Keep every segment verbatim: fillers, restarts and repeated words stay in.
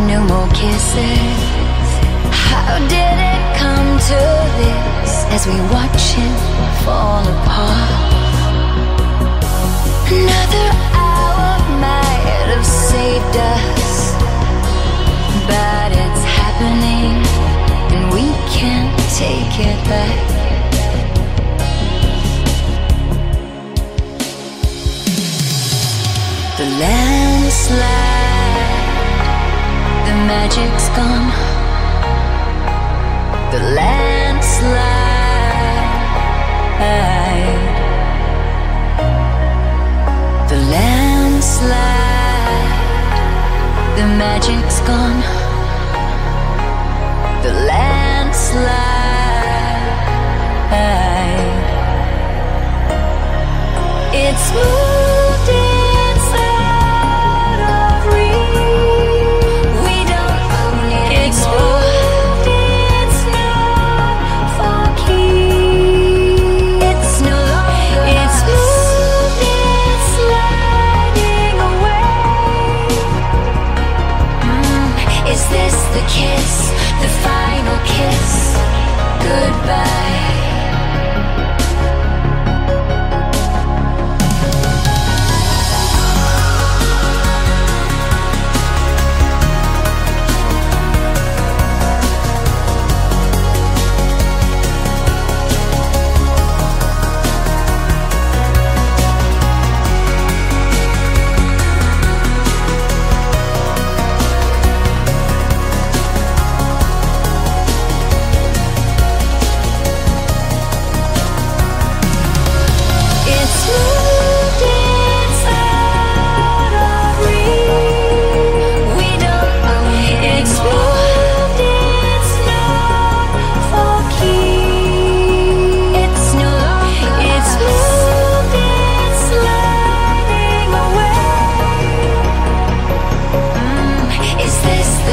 no more kisses. How did it come to this? As we watch it fall apart, another hour might have saved us, but it's happening and we can't take it back. The landslide, the magic's gone. The landslide, the landslide, the magic's gone. The landslide, it's moved inside of reach. We don't own it. It's moved, it's not for keys. It's no longer us. It's moved, it's sliding away. Mm, is this the kiss? The final kiss, goodbye.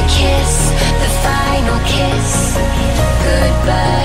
Kiss, the final kiss, goodbye.